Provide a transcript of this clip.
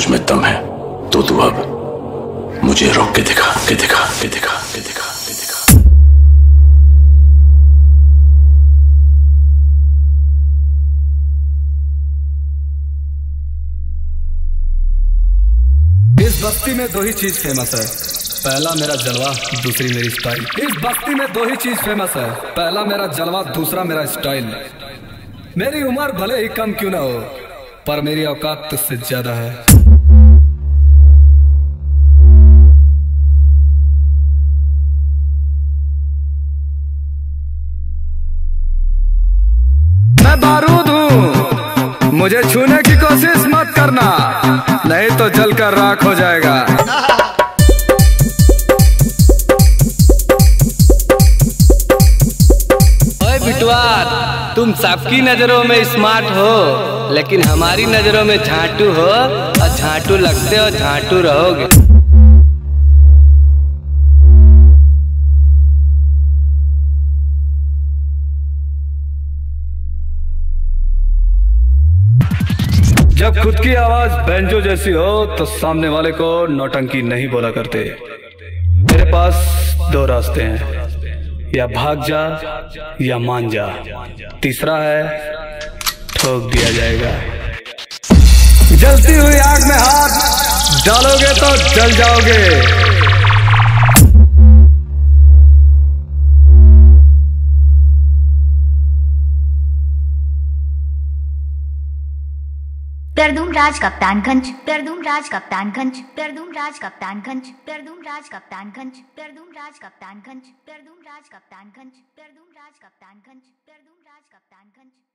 तुझ में दम है तो तू अब मुझे रोक के दिखा के दिखा के दिखा के दिखा के दिखा। इस बस्ती में दो ही चीज फेमस है, पहला मेरा जलवा, दूसरी मेरी स्टाइल। इस बस्ती में दो ही चीज फेमस है, पहला मेरा जलवा, दूसरा मेरा स्टाइल। मेरी उम्र भले ही कम क्यों ना हो, पर मेरी औकात तुझसे ज्यादा है। मैं बारूद हूँ, मुझे छूने की कोशिश मत करना, नहीं तो जलकर राख हो जाएगा। ओए बिटुआ, तुम सबकी नजरों में स्मार्ट हो, लेकिन हमारी नजरों में झांटू हो, और झांटू लगते हो झांटू रहोगे। जब खुद की आवाज बैंजो जैसी हो तो सामने वाले को नौटंकी नहीं बोला करते। मेरे पास दो रास्ते हैं, या भाग जा या मान जा, तीसरा है ठोक दिया जाएगा। जलती हुई आग में हाथ डालोगे तो जल जाओगे। परदूम राज कप्तानगंज।